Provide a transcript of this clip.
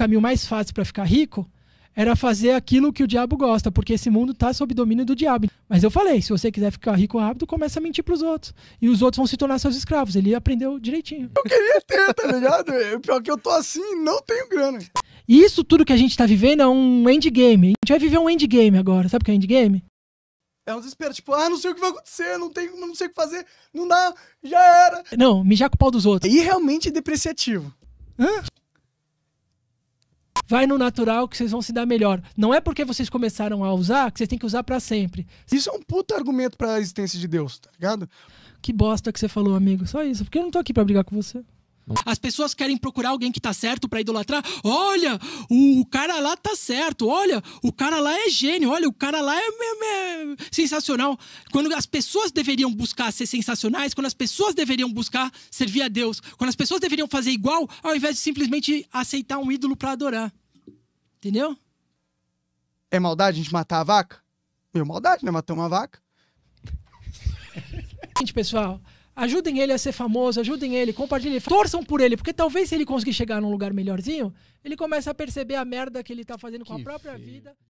caminho mais fácil para ficar rico era fazer aquilo que o diabo gosta, porque esse mundo está sob domínio do diabo. Mas eu falei, se você quiser ficar rico rápido, começa a mentir pros outros. E os outros vão se tornar seus escravos. Ele aprendeu direitinho. Eu queria ter, tá ligado? Pior que eu tô assim, não tenho grana. E isso tudo que a gente tá vivendo é um endgame. A gente vai viver um endgame agora. Sabe o que é endgame? É um desespero, tipo, ah, não sei o que vai acontecer, não sei o que fazer, não dá, já era. Não, mijar com o pau dos outros. E realmente é depreciativo. Hã? Vai no natural que vocês vão se dar melhor. Não é porque vocês começaram a usar que vocês têm que usar pra sempre. Isso é um puta argumento pra existência de Deus, tá ligado? Que bosta que você falou, amigo. Só isso, porque eu não tô aqui pra brigar com você. As pessoas querem procurar alguém que tá certo pra idolatrar. Olha, o cara lá tá certo. Olha, o cara lá é gênio. Olha, o cara lá é sensacional. Quando as pessoas deveriam buscar ser sensacionais, quando as pessoas deveriam buscar servir a Deus, quando as pessoas deveriam fazer igual, ao invés de simplesmente aceitar um ídolo pra adorar. Entendeu? É maldade a gente matar a vaca? Meu, maldade, né? Matar uma vaca. Gente, pessoal, ajudem ele a ser famoso, ajudem ele, compartilhem, torçam por ele, porque talvez se ele conseguir chegar num lugar melhorzinho, ele começa a perceber a merda que ele tá fazendo com a própria vida.